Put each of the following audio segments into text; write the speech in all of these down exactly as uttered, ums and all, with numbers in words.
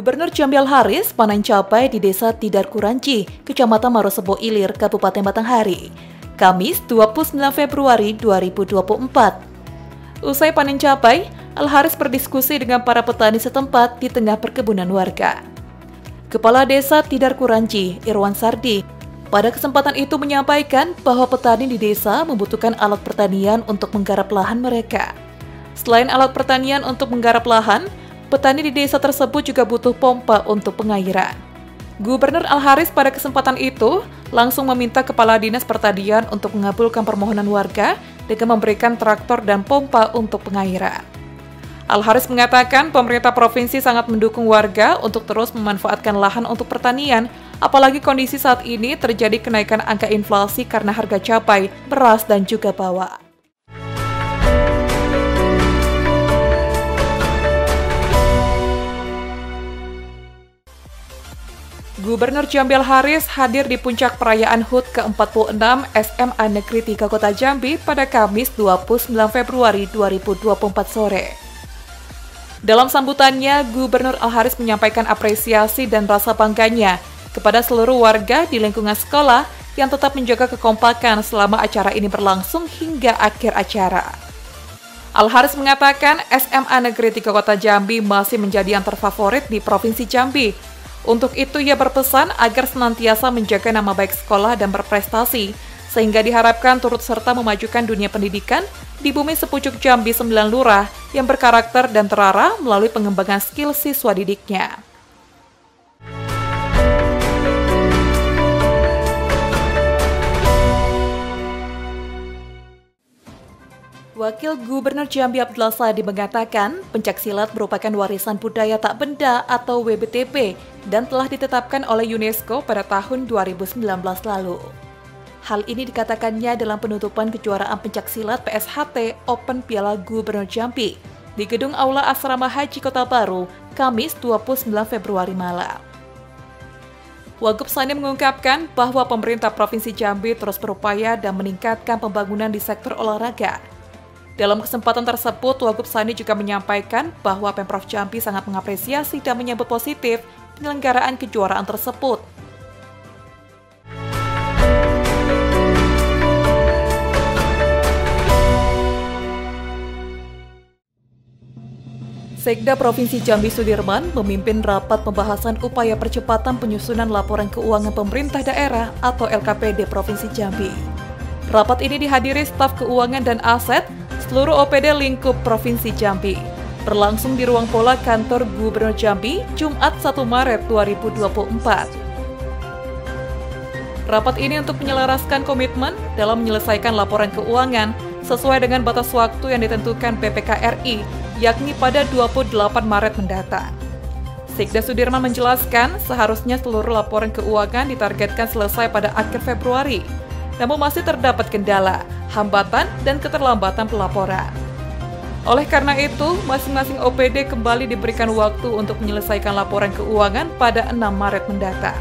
Gubernur Jamil Haris panen cabai di Desa Tidarkuranji, Kecamatan Marosebo Ilir, Kabupaten Batanghari, Kamis dua puluh sembilan Februari dua ribu dua puluh empat. Usai panen cabai, Al Haris berdiskusi dengan para petani setempat di tengah perkebunan warga. Kepala Desa Tidarkuranji, Irwan Sardi, pada kesempatan itu menyampaikan bahwa petani di desa membutuhkan alat pertanian untuk menggarap lahan mereka. Selain alat pertanian untuk menggarap lahan, petani di desa tersebut juga butuh pompa untuk pengairan. Gubernur Al Haris pada kesempatan itu langsung meminta Kepala Dinas Pertanian untuk mengabulkan permohonan warga dengan memberikan traktor dan pompa untuk pengairan. Al Haris mengatakan pemerintah provinsi sangat mendukung warga untuk terus memanfaatkan lahan untuk pertanian, apalagi kondisi saat ini terjadi kenaikan angka inflasi karena harga cabai, beras, dan juga bawang. Gubernur Jamil Haris hadir di puncak perayaan H U T ke empat puluh enam S M A Negeri tiga Kota Jambi pada Kamis dua puluh sembilan Februari dua ribu dua puluh empat sore. Dalam sambutannya, Gubernur Al Haris menyampaikan apresiasi dan rasa bangganya kepada seluruh warga di lingkungan sekolah yang tetap menjaga kekompakan selama acara ini berlangsung hingga akhir acara. Al Haris mengatakan S M A Negeri tiga Kota Jambi masih menjadi yang terfavorit di Provinsi Jambi. Untuk itu, ia berpesan agar senantiasa menjaga nama baik sekolah dan berprestasi, sehingga diharapkan turut serta memajukan dunia pendidikan di bumi sepucuk Jambi sembilan lurah yang berkarakter dan terarah melalui pengembangan skill siswa didiknya. Wakil Gubernur Jambi Abdullah Said mengatakan pencaksilat merupakan warisan budaya tak benda atau W B T B dan telah ditetapkan oleh UNESCO pada tahun dua ribu sembilan belas lalu. Hal ini dikatakannya dalam penutupan kejuaraan pencaksilat P S H T Open Piala Gubernur Jambi di Gedung Aula Asrama Haji Kota Baru, Kamis dua puluh sembilan Februari malam. Wagub Sani mengungkapkan bahwa pemerintah Provinsi Jambi terus berupaya dan meningkatkan pembangunan di sektor olahraga. Dalam kesempatan tersebut, Wagub Sani juga menyampaikan bahwa Pemprov Jambi sangat mengapresiasi dan menyambut positif penyelenggaraan kejuaraan tersebut. Sekda Provinsi Jambi Sudirman memimpin rapat pembahasan upaya percepatan penyusunan laporan keuangan pemerintah daerah atau L K P D Provinsi Jambi. Rapat ini dihadiri staf keuangan dan aset seluruh O P D lingkup Provinsi Jambi, berlangsung di ruang pola kantor Gubernur Jambi, Jumat satu Maret dua ribu dua puluh empat. Rapat ini untuk menyelaraskan komitmen dalam menyelesaikan laporan keuangan sesuai dengan batas waktu yang ditentukan P P K R I, yakni pada dua puluh delapan Maret mendatang. Sekda Sudirman menjelaskan seharusnya seluruh laporan keuangan ditargetkan selesai pada akhir Februari, namun masih terdapat kendala, hambatan, dan keterlambatan pelaporan. Oleh karena itu, masing-masing O P D kembali diberikan waktu untuk menyelesaikan laporan keuangan pada enam Maret mendatang.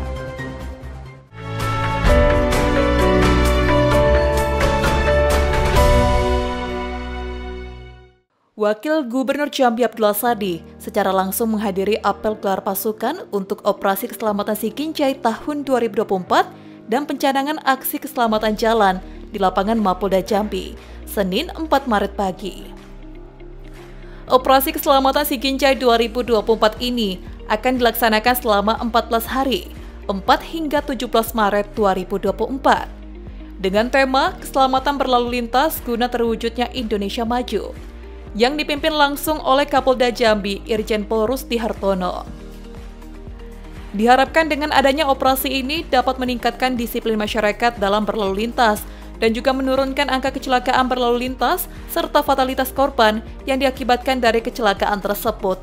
Wakil Gubernur Jambi Abdullah Said secara langsung menghadiri apel gelar pasukan untuk operasi keselamatan Siginjai tahun dua ribu dua puluh empat dan pencanangan aksi keselamatan jalan di lapangan Mapolda Jambi, Senin empat Maret pagi. Operasi keselamatan Siginjai dua ribu dua puluh empat ini akan dilaksanakan selama empat belas hari, empat hingga tujuh belas Maret dua ribu dua puluh empat, dengan tema keselamatan berlalu lintas guna terwujudnya Indonesia Maju, yang dipimpin langsung oleh Kapolda Jambi, Irjen Pol Rusdi Hartono. Diharapkan dengan adanya operasi ini dapat meningkatkan disiplin masyarakat dalam berlalu lintas dan juga menurunkan angka kecelakaan berlalu lintas serta fatalitas korban yang diakibatkan dari kecelakaan tersebut.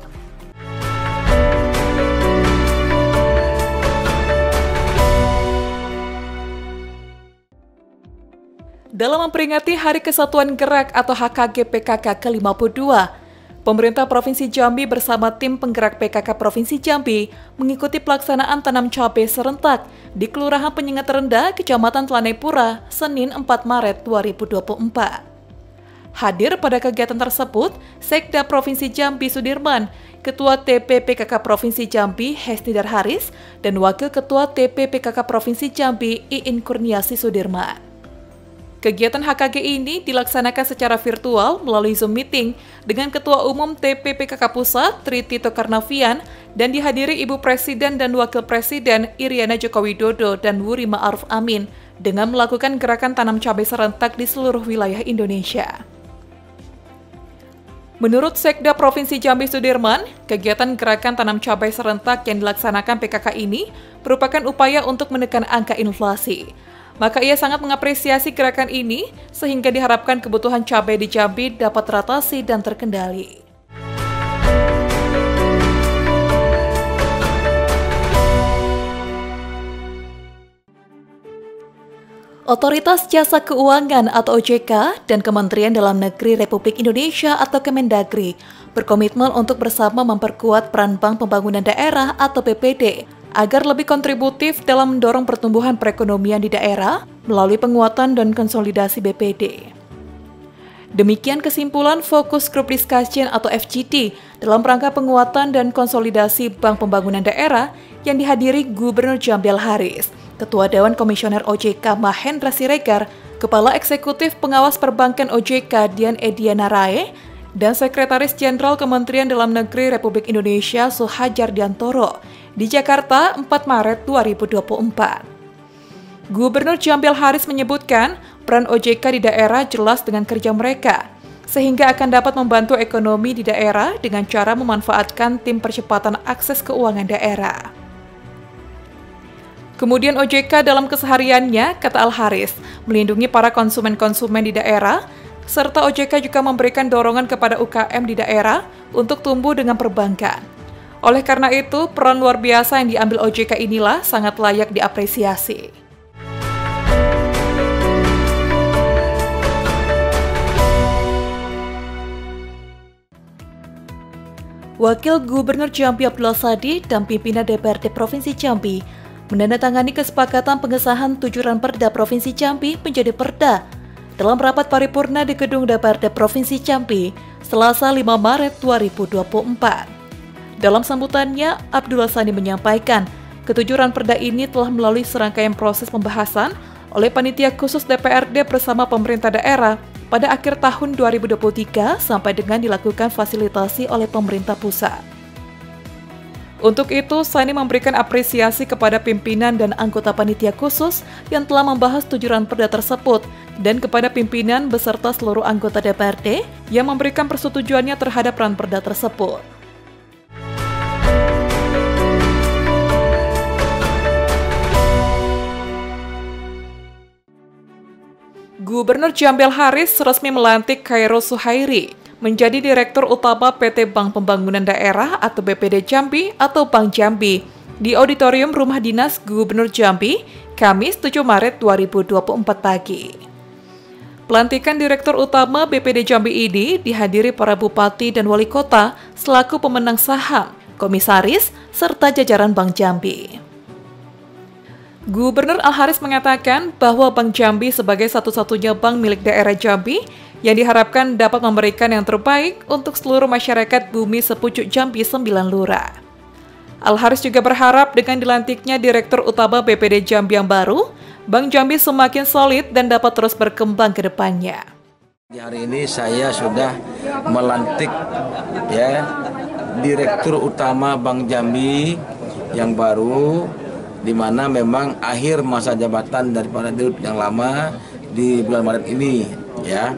Dalam memperingati Hari Kesatuan Gerak atau H K G P K K ke lima puluh dua, pemerintah Provinsi Jambi bersama tim penggerak P K K Provinsi Jambi mengikuti pelaksanaan tanam cabai serentak di Kelurahan Penyengat Rendah, Kecamatan Telanaipura, Senin empat Maret dua ribu dua puluh empat. Hadir pada kegiatan tersebut, Sekda Provinsi Jambi Sudirman, Ketua T P P K K Provinsi Jambi Hesnidar Haris, dan Wakil Ketua T P P K K Provinsi Jambi Iin Kurniasi Sudirman. Kegiatan H K G ini dilaksanakan secara virtual melalui Zoom Meeting dengan Ketua Umum T P P K K Pusat Tri Tito Karnavian dan dihadiri Ibu Presiden dan Wakil Presiden Iriana Joko Widodo dan Wuri Ma'ruf Amin dengan melakukan gerakan tanam cabai serentak di seluruh wilayah Indonesia. Menurut Sekda Provinsi Jambi Sudirman, kegiatan gerakan tanam cabai serentak yang dilaksanakan P K K ini merupakan upaya untuk menekan angka inflasi. Maka ia sangat mengapresiasi gerakan ini sehingga diharapkan kebutuhan cabai di Jambi dapat teratasi dan terkendali. Otoritas Jasa Keuangan atau O J K dan Kementerian Dalam Negeri Republik Indonesia atau Kemendagri berkomitmen untuk bersama memperkuat peran Bank Pembangunan Daerah atau B P D agar lebih kontributif dalam mendorong pertumbuhan perekonomian di daerah melalui penguatan dan konsolidasi B P D. Demikian kesimpulan fokus grup discussion atau F G D dalam rangka penguatan dan konsolidasi Bank Pembangunan Daerah yang dihadiri Gubernur Jamil Haris, Ketua Dewan Komisioner O J K Mahendra Siregar, Kepala Eksekutif Pengawas Perbankan O J K Dian Ediana Rae, dan Sekretaris Jenderal Kementerian Dalam Negeri Republik Indonesia Suhajar Diantoro di Jakarta empat Maret dua ribu dua puluh empat. Gubernur Jamil Haris menyebutkan peran O J K di daerah jelas dengan kerja mereka, sehingga akan dapat membantu ekonomi di daerah dengan cara memanfaatkan tim percepatan akses keuangan daerah. Kemudian O J K dalam kesehariannya, kata Al Haris, melindungi para konsumen-konsumen di daerah, serta O J K juga memberikan dorongan kepada U K M di daerah untuk tumbuh dengan perbankan. Oleh karena itu, peran luar biasa yang diambil O J K inilah sangat layak diapresiasi. Wakil Gubernur Jambi Abdullah Said dan pimpinan D P R D Provinsi Jambi menandatangani kesepakatan pengesahan tujuan Perda Provinsi Jambi menjadi Perda dalam rapat paripurna di Gedung D P R D Provinsi Jambi, Selasa lima Maret dua ribu dua puluh empat. Dalam sambutannya, Abdul Sani menyampaikan, ketujuan Perda ini telah melalui serangkaian proses pembahasan oleh panitia khusus D P R D bersama pemerintah daerah pada akhir tahun dua ribu dua puluh tiga sampai dengan dilakukan fasilitasi oleh pemerintah pusat. Untuk itu, Sani memberikan apresiasi kepada pimpinan dan anggota panitia khusus yang telah membahas tujuan perda tersebut dan kepada pimpinan beserta seluruh anggota D P R D yang memberikan persetujuannya terhadap peran perda tersebut. Gubernur Jamil Haris resmi melantik Khairul Suhairi menjadi Direktur Utama P T Bank Pembangunan Daerah atau B P D Jambi atau Bank Jambi di Auditorium Rumah Dinas Gubernur Jambi, Kamis tujuh Maret dua ribu dua puluh empat pagi. Pelantikan Direktur Utama B P D Jambi ini dihadiri para bupati dan wali kota selaku pemenang saham, komisaris, serta jajaran Bank Jambi. Gubernur Al Haris mengatakan bahwa Bank Jambi sebagai satu-satunya bank milik daerah Jambi yang diharapkan dapat memberikan yang terbaik untuk seluruh masyarakat bumi sepucuk Jambi sembilan lurah. Al Haris juga berharap dengan dilantiknya Direktur Utama B P D Jambi yang baru, Bank Jambi semakin solid dan dapat terus berkembang ke depannya. Di hari ini saya sudah melantik ya Direktur Utama Bank Jambi yang baru, di mana memang akhir masa jabatan daripada dirut yang lama di bulan Maret ini ya.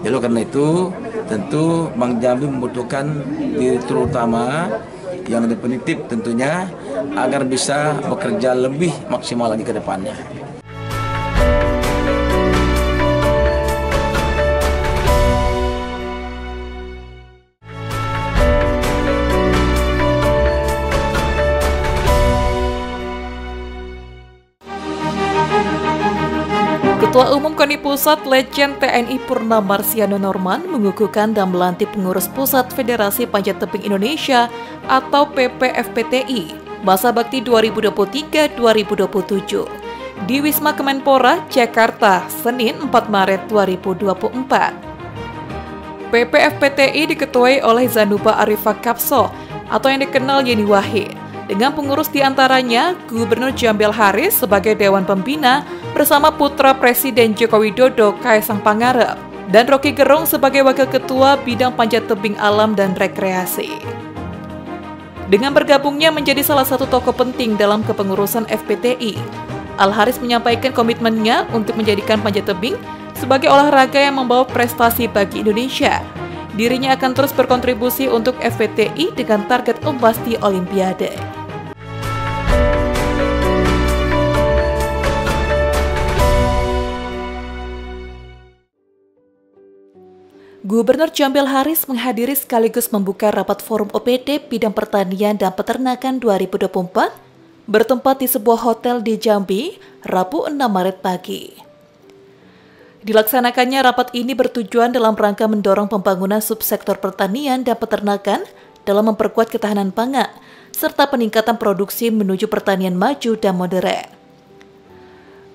Jadi karena itu tentu Bank Jambi membutuhkan direktur utama yang definitif tentunya agar bisa bekerja lebih maksimal lagi ke depannya. Ketua Umum KONI Pusat Legend T N I Purna Marsiano Norman mengukuhkan dan melantik pengurus Pusat Federasi Panjat Tebing Indonesia atau P P F P T I masa bakti dua ribu dua puluh tiga dua ribu dua puluh tujuh di Wisma Kemenpora, Jakarta, Senin empat Maret dua ribu dua puluh empat. P P F P T I diketuai oleh Zanuba Arifah Kapso atau yang dikenal Yeni Wahid, dengan pengurus diantaranya Gubernur Jamil Haris sebagai Dewan Pembina bersama putra Presiden Joko Widodo Kaisang Pangarep, dan Rocky Gerung sebagai Wakil Ketua Bidang Panjat Tebing Alam dan Rekreasi. Dengan bergabungnya menjadi salah satu tokoh penting dalam kepengurusan F P T I, Al Haris menyampaikan komitmennya untuk menjadikan panjat tebing sebagai olahraga yang membawa prestasi bagi Indonesia. Dirinya akan terus berkontribusi untuk F P T I dengan target emas di Olimpiade. Gubernur Jamil Haris menghadiri sekaligus membuka rapat forum O P D Bidang Pertanian dan Peternakan dua ribu dua puluh empat bertempat di sebuah hotel di Jambi, Rabu enam Maret pagi. Dilaksanakannya rapat ini bertujuan dalam rangka mendorong pembangunan subsektor pertanian dan peternakan dalam memperkuat ketahanan pangan, serta peningkatan produksi menuju pertanian maju dan modern.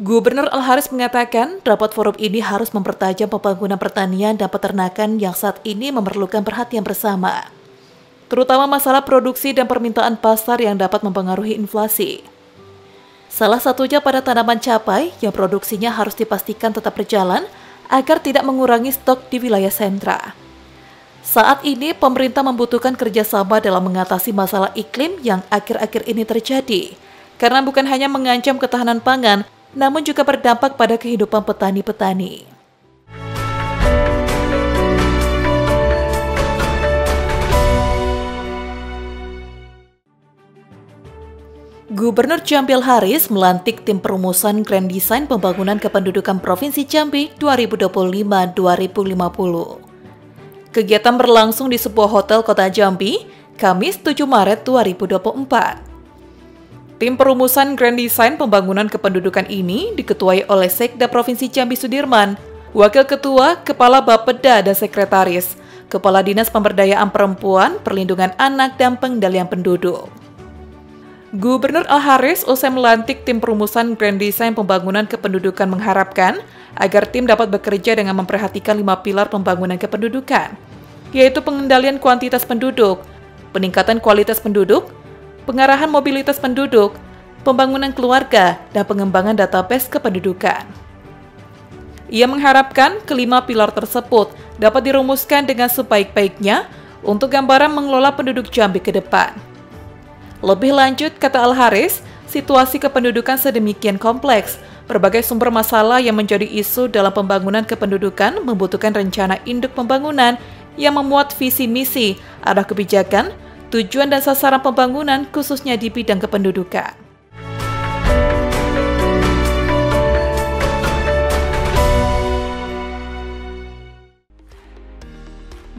Gubernur Al Haris mengatakan rapat forum ini harus mempertajam pembangunan pertanian dan peternakan yang saat ini memerlukan perhatian bersama, terutama masalah produksi dan permintaan pasar yang dapat mempengaruhi inflasi. Salah satunya pada tanaman cabai yang produksinya harus dipastikan tetap berjalan agar tidak mengurangi stok di wilayah sentra. Saat ini pemerintah membutuhkan kerjasama dalam mengatasi masalah iklim yang akhir-akhir ini terjadi, karena bukan hanya mengancam ketahanan pangan, namun juga berdampak pada kehidupan petani-petani. Gubernur Jamil Haris melantik tim perumusan Grand Design Pembangunan Kependudukan Provinsi Jambi dua ribu dua puluh lima dua ribu lima puluh. Kegiatan berlangsung di sebuah hotel kota Jambi, Kamis tujuh Maret dua ribu dua puluh empat. Tim perumusan Grand Design Pembangunan Kependudukan ini diketuai oleh Sekda Provinsi Jambi Sudirman, Wakil Ketua, Kepala Bapeda dan Sekretaris, Kepala Dinas Pemberdayaan Perempuan, Perlindungan Anak dan Pengendalian Penduduk. Gubernur Al Haris usai melantik tim perumusan Grand Design Pembangunan Kependudukan mengharapkan agar tim dapat bekerja dengan memperhatikan lima pilar pembangunan kependudukan, yaitu pengendalian kuantitas penduduk, peningkatan kualitas penduduk, pengarahan mobilitas penduduk, pembangunan keluarga, dan pengembangan database kependudukan. Ia mengharapkan kelima pilar tersebut dapat dirumuskan dengan sebaik-baiknya untuk gambaran mengelola penduduk Jambi ke depan. Lebih lanjut, kata Al Haris, situasi kependudukan sedemikian kompleks, berbagai sumber masalah yang menjadi isu dalam pembangunan kependudukan membutuhkan rencana induk pembangunan yang memuat visi misi, arah kebijakan, tujuan dan sasaran pembangunan khususnya di bidang kependudukan.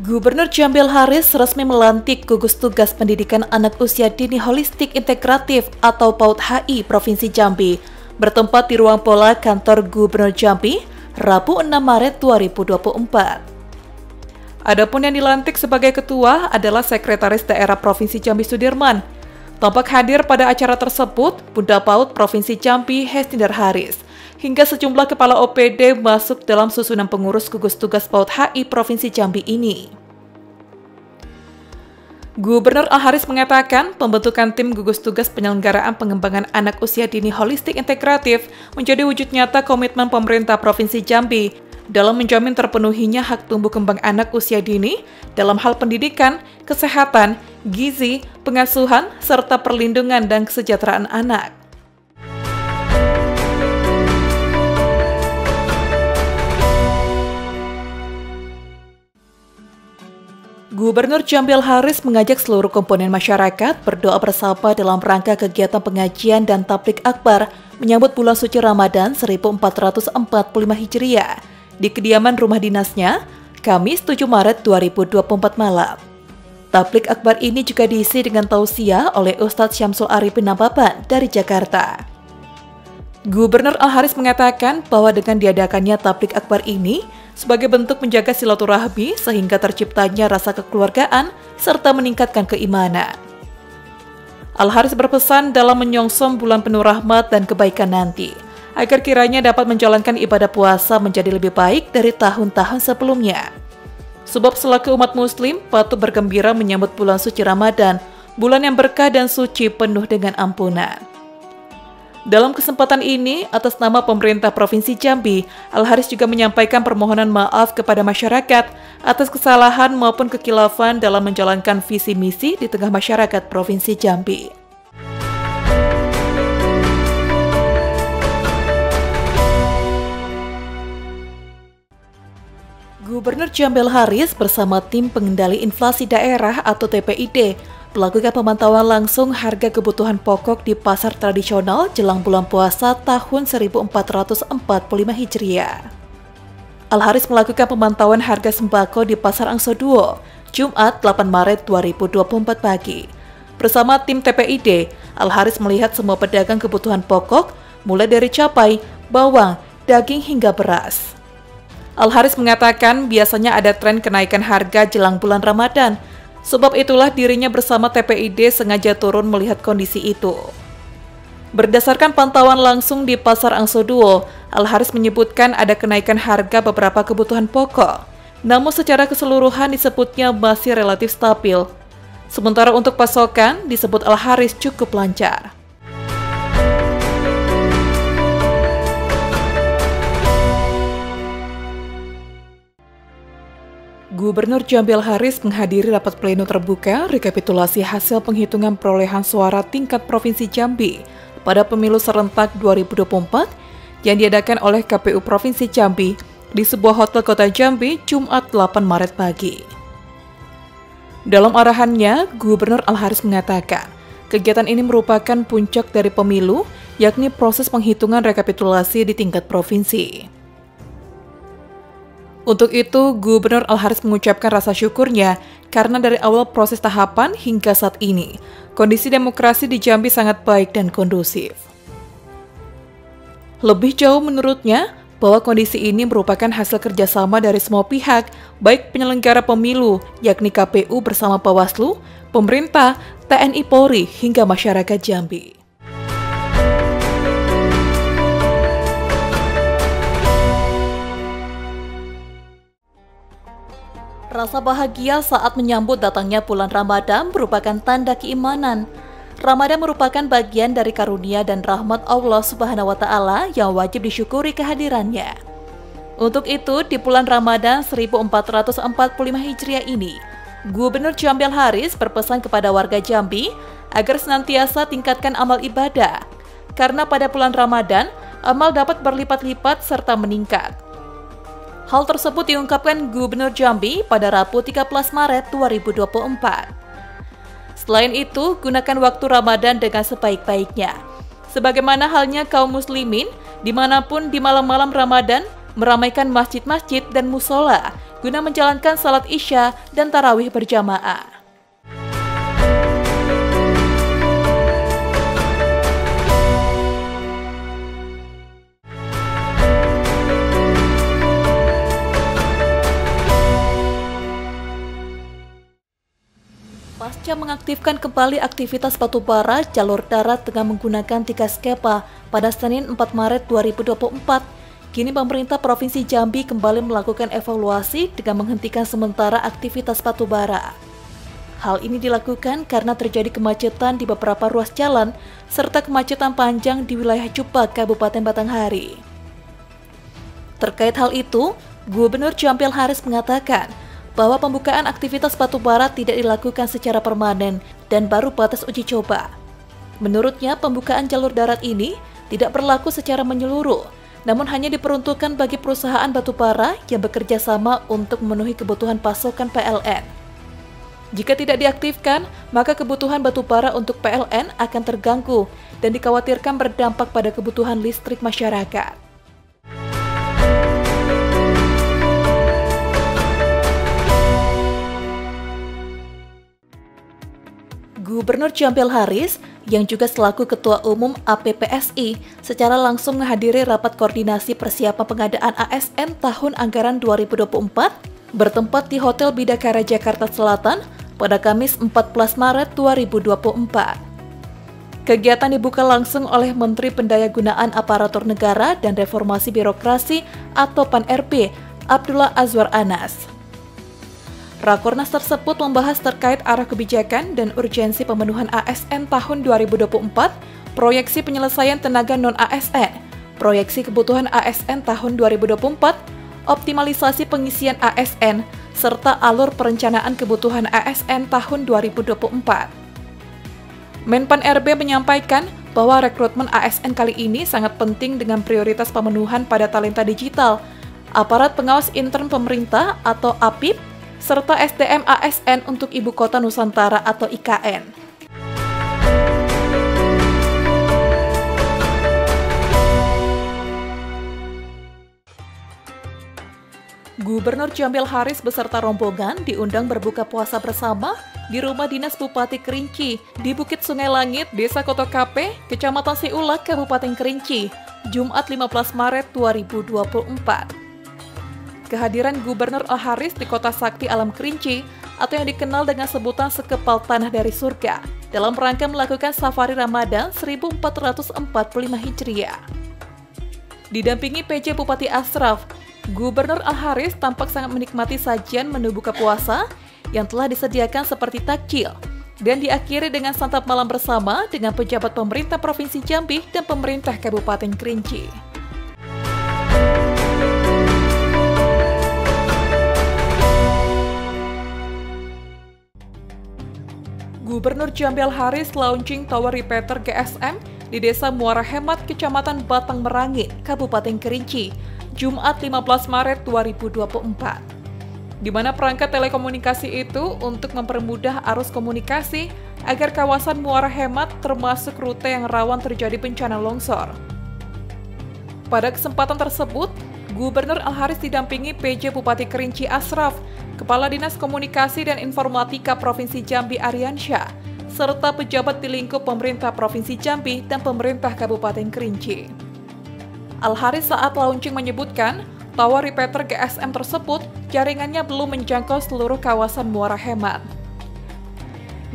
Gubernur Jamil Haris resmi melantik gugus tugas pendidikan anak usia dini holistik integratif atau P A U D H I Provinsi Jambi bertempat di ruang bola kantor Gubernur Jambi, Rabu enam Maret dua ribu dua puluh empat. Adapun yang dilantik sebagai ketua adalah Sekretaris Daerah Provinsi Jambi Sudirman. Tampak hadir pada acara tersebut Bunda P A U D Provinsi Jambi Hesnidar Haris, hingga sejumlah kepala O P D masuk dalam susunan pengurus gugus tugas P A U D H I Provinsi Jambi ini. Gubernur Al Haris mengatakan pembentukan tim gugus tugas penyelenggaraan pengembangan anak usia dini holistik integratif menjadi wujud nyata komitmen pemerintah Provinsi Jambi dalam menjamin terpenuhinya hak tumbuh kembang anak usia dini dalam hal pendidikan, kesehatan, gizi, pengasuhan, serta perlindungan dan kesejahteraan anak. Gubernur Jamil Haris mengajak seluruh komponen masyarakat berdoa bersama dalam rangka kegiatan pengajian dan tablik akbar menyambut bulan suci Ramadan seribu empat ratus empat puluh lima Hijriah di kediaman rumah dinasnya, Kamis tujuh Maret dua ribu dua puluh empat malam. Tablik akbar ini juga diisi dengan tausiah oleh Ustadz Syamsul Arifin Nababan dari Jakarta. Gubernur Al Haris mengatakan bahwa dengan diadakannya tablik akbar ini, sebagai bentuk menjaga silaturahmi sehingga terciptanya rasa kekeluargaan serta meningkatkan keimanan. Al Haris berpesan dalam menyongsong bulan penuh rahmat dan kebaikan nanti, agar kiranya dapat menjalankan ibadah puasa menjadi lebih baik dari tahun-tahun sebelumnya. Sebab selaku umat muslim patut bergembira menyambut bulan suci Ramadan, bulan yang berkah dan suci penuh dengan ampunan. Dalam kesempatan ini, atas nama pemerintah Provinsi Jambi, Al Haris juga menyampaikan permohonan maaf kepada masyarakat atas kesalahan maupun kekhilafan dalam menjalankan visi misi di tengah masyarakat Provinsi Jambi. Gubernur Jamil Haris bersama tim pengendali inflasi daerah atau T P I D melakukan pemantauan langsung harga kebutuhan pokok di pasar tradisional jelang bulan puasa tahun seribu empat ratus empat puluh lima Hijriah. Al Haris melakukan pemantauan harga sembako di pasar Angso Duo, Jumat delapan Maret dua ribu dua puluh empat pagi. Bersama tim T P I D, Al Haris melihat semua pedagang kebutuhan pokok mulai dari cabai, bawang, daging hingga beras. Al Haris mengatakan biasanya ada tren kenaikan harga jelang bulan Ramadan. Sebab itulah dirinya bersama T P I D sengaja turun melihat kondisi itu. Berdasarkan pantauan langsung di pasar Angso Duo, Al Haris menyebutkan ada kenaikan harga beberapa kebutuhan pokok. Namun secara keseluruhan disebutnya masih relatif stabil. Sementara untuk pasokan disebut Al Haris cukup lancar. Gubernur Jamil Haris menghadiri rapat pleno terbuka rekapitulasi hasil penghitungan perolehan suara tingkat Provinsi Jambi pada pemilu serentak dua ribu dua puluh empat yang diadakan oleh K P U Provinsi Jambi di sebuah hotel kota Jambi Jumat delapan Maret pagi. Dalam arahannya, Gubernur Al Haris mengatakan kegiatan ini merupakan puncak dari pemilu, yakni proses penghitungan rekapitulasi di tingkat provinsi. Untuk itu, Gubernur Al Haris mengucapkan rasa syukurnya karena dari awal proses tahapan hingga saat ini, kondisi demokrasi di Jambi sangat baik dan kondusif. Lebih jauh menurutnya, bahwa kondisi ini merupakan hasil kerjasama dari semua pihak, baik penyelenggara pemilu, yakni K P U bersama Bawaslu, pemerintah, T N I Polri, hingga masyarakat Jambi. Rasa bahagia saat menyambut datangnya bulan Ramadan merupakan tanda keimanan. Ramadan merupakan bagian dari karunia dan rahmat Allah Subhanahu wa Ta'ala yang wajib disyukuri kehadirannya. Untuk itu, di bulan Ramadan seribu empat ratus empat puluh lima Hijriah ini, Gubernur Jamil Haris berpesan kepada warga Jambi agar senantiasa tingkatkan amal ibadah, karena pada bulan Ramadan, amal dapat berlipat-lipat serta meningkat. Hal tersebut diungkapkan Gubernur Jambi pada Rabu tiga belas Maret dua ribu dua puluh empat. Selain itu, gunakan waktu Ramadan dengan sebaik-baiknya. Sebagaimana halnya kaum muslimin, dimanapun di malam-malam Ramadan, meramaikan masjid-masjid dan musola guna menjalankan salat isya dan tarawih berjamaah. Pasca mengaktifkan kembali aktivitas batubara jalur darat dengan menggunakan tiga skepa pada Senin empat Maret dua ribu dua puluh empat, kini pemerintah Provinsi Jambi kembali melakukan evaluasi dengan menghentikan sementara aktivitas batubara. Hal ini dilakukan karena terjadi kemacetan di beberapa ruas jalan serta kemacetan panjang di wilayah Cuba, Kabupaten Batanghari. Terkait hal itu, Gubernur Jamil Haris mengatakan bahwa pembukaan aktivitas batubara tidak dilakukan secara permanen dan baru batas uji coba. Menurutnya, pembukaan jalur darat ini tidak berlaku secara menyeluruh, namun hanya diperuntukkan bagi perusahaan batubara yang bekerja sama untuk memenuhi kebutuhan pasokan P L N. Jika tidak diaktifkan, maka kebutuhan batubara untuk P L N akan terganggu dan dikhawatirkan berdampak pada kebutuhan listrik masyarakat. Gubernur Jamil Haris yang juga selaku Ketua Umum A P P S I secara langsung menghadiri rapat koordinasi persiapan pengadaan A S N tahun anggaran dua ribu dua puluh empat bertempat di Hotel Bidakara Jakarta Selatan pada Kamis empat belas Maret dua ribu dua puluh empat. Kegiatan dibuka langsung oleh Menteri Pendayagunaan Aparatur Negara dan Reformasi Birokrasi atau P A N R B Abdullah Azwar Anas. Rakornas tersebut membahas terkait arah kebijakan dan urgensi pemenuhan A S N tahun dua ribu dua puluh empat, proyeksi penyelesaian tenaga non-A S N, proyeksi kebutuhan A S N tahun dua ribu dua puluh empat, optimalisasi pengisian A S N, serta alur perencanaan kebutuhan A S N tahun dua ribu dua puluh empat. Menpan R B menyampaikan bahwa rekrutmen A S N kali ini sangat penting dengan prioritas pemenuhan pada talenta digital, aparat pengawas intern pemerintah atau A P I P, serta S D M A S N untuk Ibu Kota Nusantara atau I K N. Gubernur Jamil Haris beserta rombongan diundang berbuka puasa bersama di rumah dinas Bupati Kerinci di Bukit Sungai Langit, Desa Kotokape, Kecamatan Siulak, Kabupaten Kerinci, Jumat lima belas Maret dua ribu dua puluh empat. Kehadiran Gubernur Al Haris di Kota Sakti Alam Kerinci atau yang dikenal dengan sebutan Sekepal Tanah dari Surga dalam rangka melakukan safari Ramadan seribu empat ratus empat puluh lima Hijriah. Didampingi P J Bupati Asraf, Gubernur Al Haris tampak sangat menikmati sajian menu buka puasa yang telah disediakan seperti takjil dan diakhiri dengan santap malam bersama dengan pejabat pemerintah Provinsi Jambi dan pemerintah Kabupaten Kerinci. Gubernur Jambi Al Haris launching tower repeater G S M di Desa Muara Hemat, Kecamatan Batang Merangin, Kabupaten Kerinci, Jumat lima belas Maret dua ribu dua puluh empat, di mana perangkat telekomunikasi itu untuk mempermudah arus komunikasi agar kawasan Muara Hemat termasuk rute yang rawan terjadi bencana longsor. Pada kesempatan tersebut, Gubernur Al Haris didampingi P J Bupati Kerinci Asraf, Kepala Dinas Komunikasi dan Informatika Provinsi Jambi Ariansyah, serta pejabat di lingkup pemerintah Provinsi Jambi dan pemerintah Kabupaten Kerinci. Al Haris saat launching menyebutkan, tower repeater G S M tersebut jaringannya belum menjangkau seluruh kawasan Muara Hemat.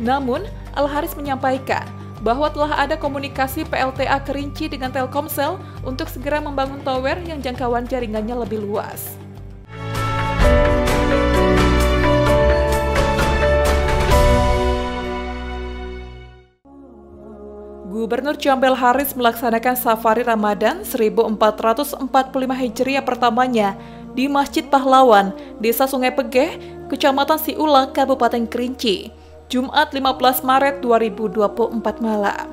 Namun, Al Haris menyampaikan bahwa telah ada komunikasi P L T A Kerinci dengan Telkomsel untuk segera membangun tower yang jangkauan jaringannya lebih luas. Gubernur Jamil Haris melaksanakan safari Ramadan seribu empat ratus empat puluh lima Hijriah pertamanya di Masjid Pahlawan, Desa Sungai Pegeh, Kecamatan Siulak, Kabupaten Kerinci, Jumat lima belas Maret dua ribu dua puluh empat malam.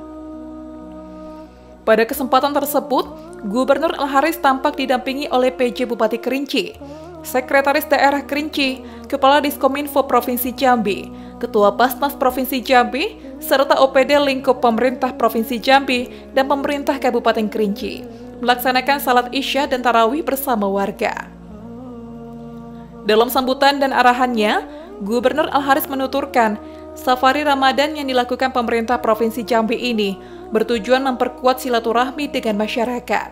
Pada kesempatan tersebut, Gubernur Al Haris tampak didampingi oleh P J Bupati Kerinci, Sekretaris Daerah Kerinci, Kepala Diskominfo Provinsi Jambi, Ketua Basnas Provinsi Jambi, serta O P D lingkup pemerintah Provinsi Jambi dan pemerintah Kabupaten Kerinci, melaksanakan salat isya dan tarawih bersama warga. Dalam sambutan dan arahannya, Gubernur Al Haris menuturkan, safari Ramadan yang dilakukan pemerintah Provinsi Jambi ini bertujuan memperkuat silaturahmi dengan masyarakat.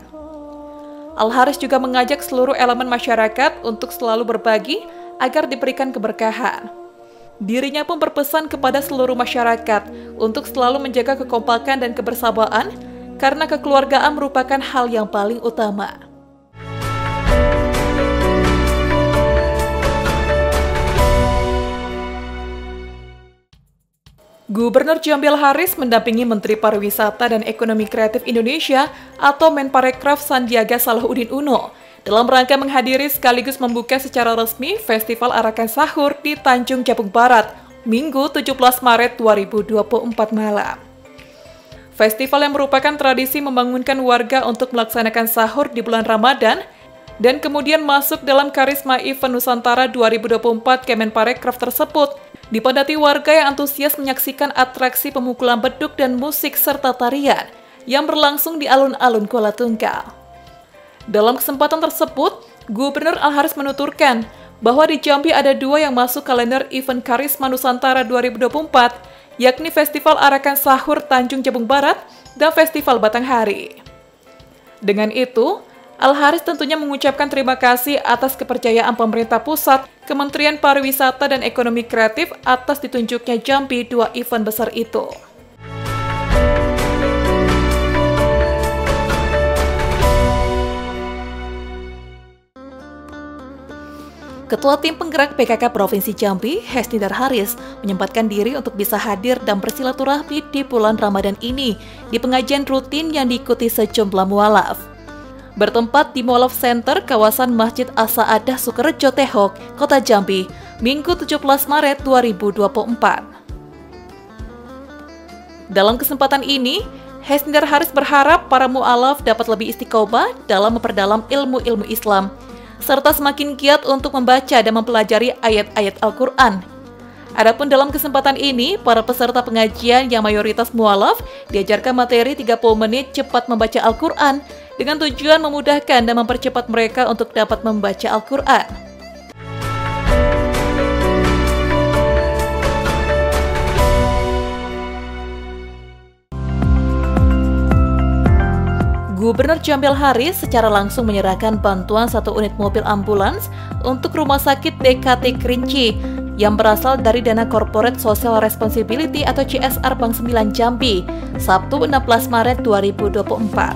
Al Haris juga mengajak seluruh elemen masyarakat untuk selalu berbagi agar diberikan keberkahan. Dirinya pun berpesan kepada seluruh masyarakat untuk selalu menjaga kekompakan dan kebersamaan karena kekeluargaan merupakan hal yang paling utama. Gubernur Jamil Haris mendampingi Menteri Pariwisata dan Ekonomi Kreatif Indonesia atau Menparekraf Sandiaga Salahuddin Uno dalam rangka menghadiri sekaligus membuka secara resmi Festival Arakan Sahur di Tanjung Jabung Barat, Minggu tujuh belas Maret dua ribu dua puluh empat malam. Festival yang merupakan tradisi membangunkan warga untuk melaksanakan sahur di bulan Ramadan dan kemudian masuk dalam Karisma Event Nusantara dua ribu dua puluh empat Kemenparekraf tersebut dipadati warga yang antusias menyaksikan atraksi pemukulan beduk dan musik serta tarian yang berlangsung di alun-alun Kuala Tunggal. Dalam kesempatan tersebut, Gubernur Al Haris menuturkan bahwa di Jambi ada dua yang masuk kalender event Karisma Nusantara dua ribu dua puluh empat, yakni Festival Arakan Sahur Tanjung Jabung Barat dan Festival Batanghari. Dengan itu, Al Haris tentunya mengucapkan terima kasih atas kepercayaan pemerintah pusat, Kementerian Pariwisata dan Ekonomi Kreatif atas ditunjuknya Jambi dua event besar itu. Ketua Tim Penggerak P K K Provinsi Jambi, Hesnidar Haris, menyempatkan diri untuk bisa hadir dan bersilaturahmi di bulan Ramadan ini di pengajian rutin yang diikuti sejumlah mualaf. Bertempat di Mualaf Center, kawasan Masjid As-Sa'adah Sukarejo Tehok, Kota Jambi, Minggu tujuh belas Maret dua ribu dua puluh empat. Dalam kesempatan ini, Hesnidar Haris berharap para mu'alaf dapat lebih istiqomah dalam memperdalam ilmu-ilmu Islam, serta semakin giat untuk membaca dan mempelajari ayat-ayat Al-Quran. Adapun dalam kesempatan ini, para peserta pengajian yang mayoritas mu'alaf diajarkan materi tiga puluh menit cepat membaca Al-Quran dengan tujuan memudahkan dan mempercepat mereka untuk dapat membaca Al-Quran. Gubernur Jamil Haris secara langsung menyerahkan bantuan satu unit mobil ambulans untuk rumah sakit D K T Kerinci yang berasal dari dana Corporate Social Responsibility atau C S R Bank sembilan Jambi, Sabtu enam belas Maret dua ribu dua puluh empat.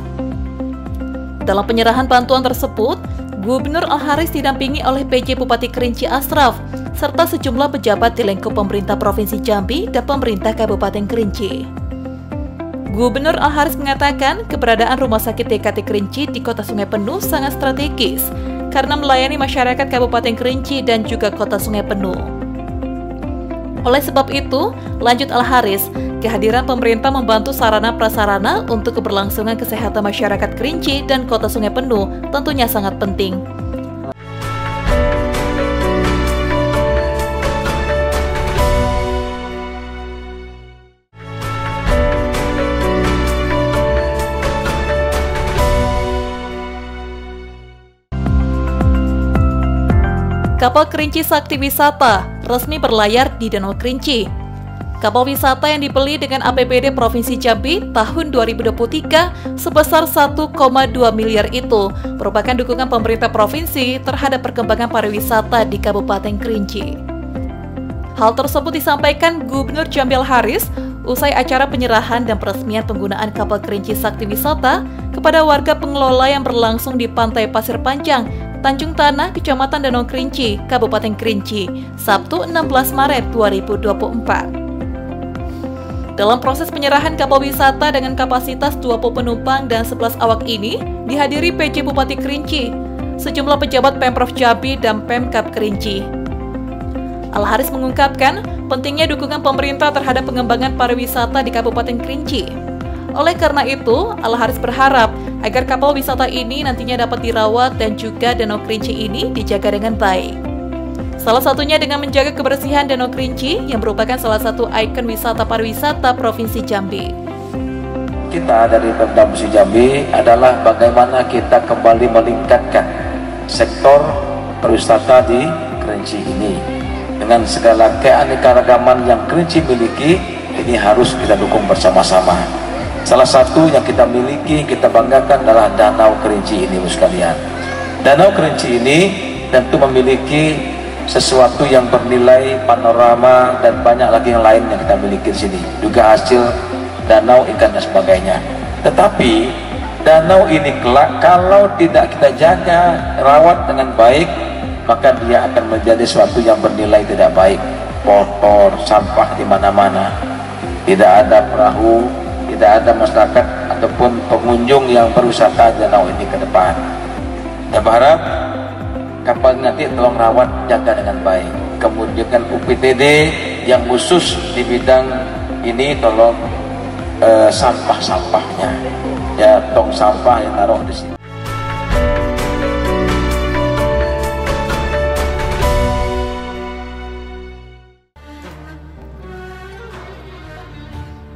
Dalam penyerahan bantuan tersebut, Gubernur Al Haris didampingi oleh P J Bupati Kerinci Asraf, serta sejumlah pejabat di lingkup pemerintah Provinsi Jambi dan pemerintah Kabupaten Kerinci. Gubernur Al Haris mengatakan keberadaan Rumah Sakit D K T Kerinci di Kota Sungai Penuh sangat strategis karena melayani masyarakat Kabupaten Kerinci dan juga Kota Sungai Penuh. Oleh sebab itu, lanjut Al Haris, kehadiran pemerintah membantu sarana-prasarana untuk keberlangsungan kesehatan masyarakat Kerinci dan Kota Sungai Penuh tentunya sangat penting. Kapal Kerinci Sakti Wisata resmi berlayar di Danau Kerinci. Kapal wisata yang dibeli dengan A P B D Provinsi Jambi tahun dua ribu dua puluh tiga sebesar satu koma dua miliar itu merupakan dukungan pemerintah provinsi terhadap perkembangan pariwisata di Kabupaten Kerinci. Hal tersebut disampaikan Gubernur Jamil Haris usai acara penyerahan dan peresmian penggunaan kapal Kerinci Sakti Wisata kepada warga pengelola yang berlangsung di Pantai Pasir Panjang, Tanjung Tanah, Kecamatan Danau Kerinci, Kabupaten Kerinci, Sabtu enam belas Maret dua ribu dua puluh empat. Dalam proses penyerahan kapal wisata dengan kapasitas dua puluh penumpang dan sebelas awak ini, dihadiri P J Bupati Kerinci, sejumlah pejabat Pemprov Jambi dan Pemkab Kerinci. Al Haris mengungkapkan pentingnya dukungan pemerintah terhadap pengembangan pariwisata di Kabupaten Kerinci. Oleh karena itu, Al Haris berharap agar kapal wisata ini nantinya dapat dirawat dan juga Danau Kerinci ini dijaga dengan baik. Salah satunya dengan menjaga kebersihan Danau Kerinci yang merupakan salah satu ikon wisata pariwisata Provinsi Jambi. Kita dari Pemda Provinsi Jambi adalah bagaimana kita kembali meningkatkan sektor pariwisata di Kerinci ini. Dengan segala keanekaragaman yang Kerinci miliki, ini harus kita dukung bersama-sama. Salah satu yang kita miliki, kita banggakan adalah Danau Kerinci ini, sekalian. Danau Kerinci ini tentu memiliki sesuatu yang bernilai panorama dan banyak lagi yang lain yang kita miliki di sini. Juga hasil danau, ikan dan sebagainya. Tetapi danau ini kelak kalau tidak kita jaga, rawat dengan baik, maka dia akan menjadi sesuatu yang bernilai tidak baik. Kotor, sampah di mana-mana. Tidak ada perahu. Tidak ada masyarakat ataupun pengunjung yang berwisata danau ini ke depan. Saya berharap kapal nanti tolong rawat, jaga dengan baik. Kemudian U P T D yang khusus di bidang ini tolong eh, sampah-sampahnya, ya tong sampah yang taruh di sini.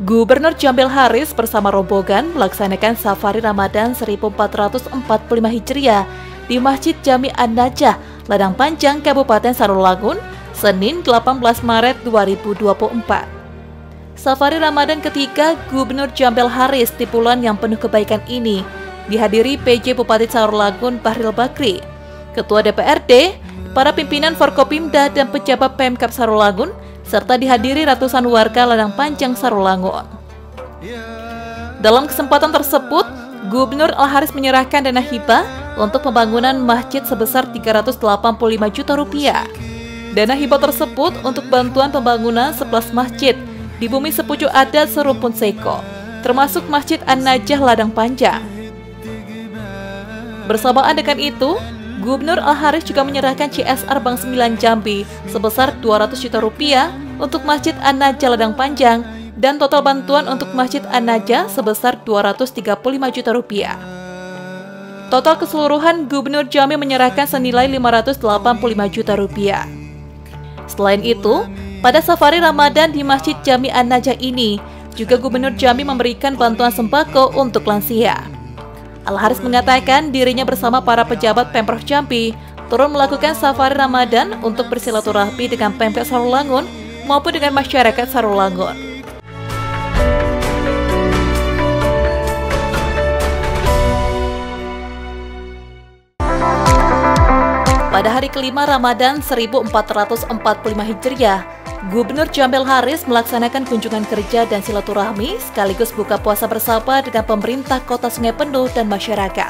Gubernur Jamil Haris bersama rombongan melaksanakan safari Ramadan seribu empat ratus empat puluh lima Hijriah di Masjid Jami An-Najah, Ladang Panjang, Kabupaten Sarolangun, Senin delapan belas Maret dua ribu dua puluh empat. Safari Ramadan ketiga Gubernur Jamil Haris di bulan yang penuh kebaikan ini dihadiri P J Bupati Sarolangun Bahril Bakri, Ketua D P R D, para pimpinan Forkopimda dan pejabat Pemkab Sarolangun, serta dihadiri ratusan warga Ladang Panjang Sarolangun. Dalam kesempatan tersebut, Gubernur Al Haris menyerahkan dana hibah untuk pembangunan masjid sebesar tiga ratus delapan puluh lima juta rupiah. Dana hibah tersebut untuk bantuan pembangunan sebelas masjid di bumi sepucu adat serumpun Seko, termasuk Masjid An-Najah Ladang Panjang. Bersamaan dengan itu, Gubernur Al Haris juga menyerahkan C S R Bank sembilan Jambi sebesar dua ratus juta rupiah untuk Masjid An-Najah Ladang Panjang dan total bantuan untuk Masjid An-Najah sebesar dua ratus tiga puluh lima juta rupiah. Total keseluruhan Gubernur Jambi menyerahkan senilai lima ratus delapan puluh lima juta rupiah. Selain itu, pada safari Ramadan di Masjid Jami An-Najah ini juga Gubernur Jambi memberikan bantuan sembako untuk lansia. Al Haris mengatakan dirinya bersama para pejabat Pemprov Jambi turun melakukan safari Ramadan untuk bersilaturahmi dengan Pemkot Sarolangun maupun dengan masyarakat Sarolangun. Pada hari kelima Ramadan seribu empat ratus empat puluh lima Hijriah, Gubernur Jamil Haris melaksanakan kunjungan kerja dan silaturahmi sekaligus buka puasa bersama dengan pemerintah Kota Sungai Penuh dan masyarakat.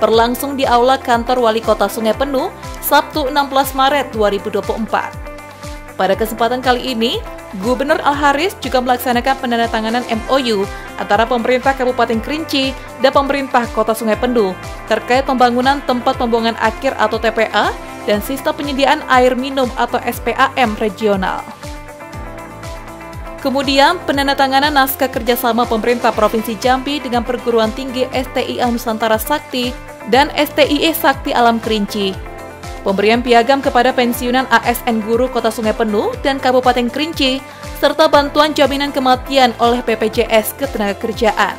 Berlangsung di Aula Kantor Wali Kota Sungai Penuh, Sabtu enam belas Maret dua ribu dua puluh empat. Pada kesempatan kali ini, Gubernur Al Haris juga melaksanakan penandatanganan M O U antara pemerintah Kabupaten Kerinci dan pemerintah Kota Sungai Penuh terkait pembangunan tempat pembuangan akhir atau T P A dan sistem penyediaan air minum atau S P A M regional. Kemudian, penandatanganan naskah kerjasama pemerintah Provinsi Jambi dengan perguruan tinggi S T I A Nusantara Sakti dan S T I E Sakti Alam Kerinci. Pemberian piagam kepada pensiunan A S N Guru Kota Sungai Penuh dan Kabupaten Kerinci, serta bantuan jaminan kematian oleh P P J S Ketenagakerjaan.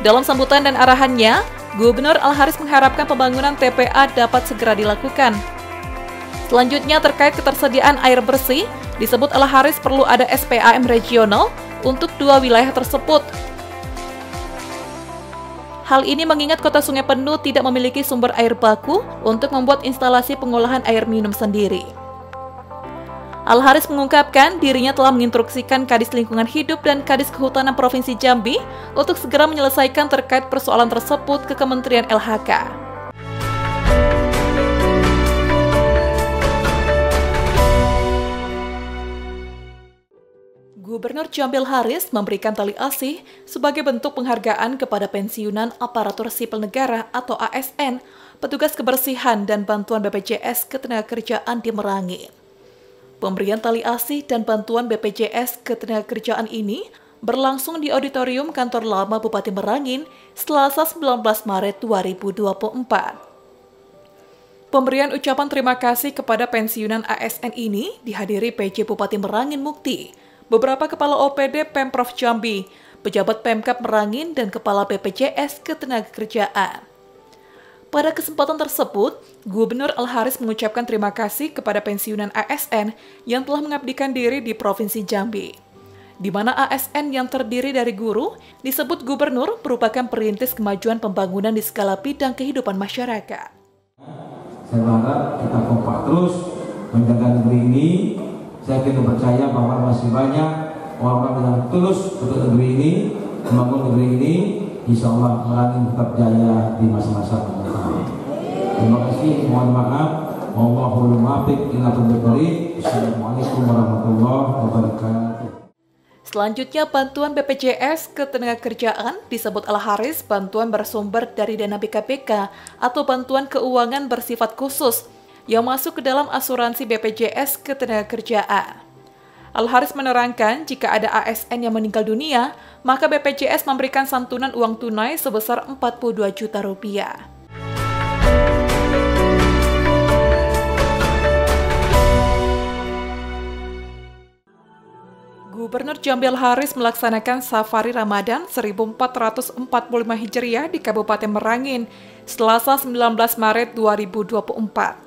Dalam sambutan dan arahannya, Gubernur Al Haris mengharapkan pembangunan T P A dapat segera dilakukan. Selanjutnya terkait ketersediaan air bersih, disebut Al Haris perlu ada S P A M regional untuk dua wilayah tersebut. Hal ini mengingat Kota Sungai Penuh tidak memiliki sumber air baku untuk membuat instalasi pengolahan air minum sendiri. Al Haris mengungkapkan dirinya telah menginstruksikan Kadis Lingkungan Hidup dan Kadis Kehutanan Provinsi Jambi untuk segera menyelesaikan terkait persoalan tersebut ke Kementerian L H K. Gubernur Jamil Haris memberikan tali asih sebagai bentuk penghargaan kepada pensiunan aparatur sipil negara atau A S N, petugas kebersihan dan bantuan B P J S Ketenagakerjaan di Merangin. Pemberian tali asih dan bantuan B P J S Ketenagakerjaan ini berlangsung di auditorium kantor lama Bupati Merangin Selasa sembilan belas Maret dua ribu dua puluh empat. Pemberian ucapan terima kasih kepada pensiunan A S N ini dihadiri P J Bupati Merangin Mukti, beberapa kepala O P D Pemprov Jambi, pejabat Pemkab Merangin, dan kepala B P J S Ketenagakerjaan. Pada kesempatan tersebut, Gubernur Al Haris mengucapkan terima kasih kepada pensiunan A S N yang telah mengabdikan diri di Provinsi Jambi. Di mana A S N yang terdiri dari guru, disebut Gubernur merupakan perintis kemajuan pembangunan di skala bidang kehidupan masyarakat. Saya berharap kita kompak terus menjaga negeri ini. Saya yakin percaya bahwa masih banyak orang-orang yang tulus untuk negeri ini, membangun negeri ini, insya Allah Merangin tetap jaya di masa-masa mendatang. Terima kasih, mohon maaf. Wallahul muwaffiq ila aqwamit thoriq. Assalamualaikum warahmatullahi wabarakatuh. Selanjutnya, bantuan B P J S Ketenagakerjaan disebut Al Haris bantuan bersumber dari dana B K P K atau bantuan keuangan bersifat khusus yang masuk ke dalam asuransi B P J S Ketenagakerjaan. Al Haris menerangkan jika ada A S N yang meninggal dunia, maka B P J S memberikan santunan uang tunai sebesar empat puluh dua juta rupiah. Gubernur Jamil Haris melaksanakan safari Ramadan seribu empat ratus empat puluh lima Hijriah di Kabupaten Merangin, Selasa sembilan belas Maret dua ribu dua puluh empat.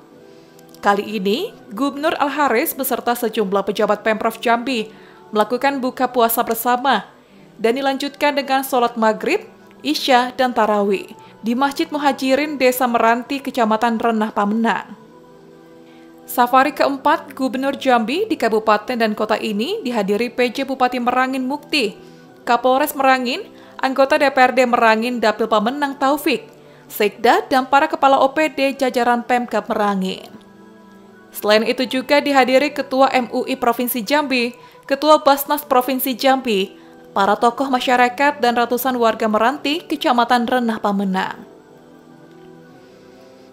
Kali ini, Gubernur Al Haris beserta sejumlah pejabat Pemprov Jambi melakukan buka puasa bersama dan dilanjutkan dengan sholat maghrib, isya, dan tarawih di Masjid Muhajirin Desa Meranti, Kecamatan Renah Pamenang. Safari keempat Gubernur Jambi di Kabupaten dan Kota ini dihadiri P J Bupati Merangin Mukti, Kapolres Merangin, anggota D P R D Merangin Dapil Pamenang Taufik, Sekda, dan para kepala O P D jajaran Pemkab Merangin. Selain itu juga dihadiri Ketua M U I Provinsi Jambi, Ketua Basnas Provinsi Jambi, para tokoh masyarakat dan ratusan warga Meranti, Kecamatan Renah Pamenang.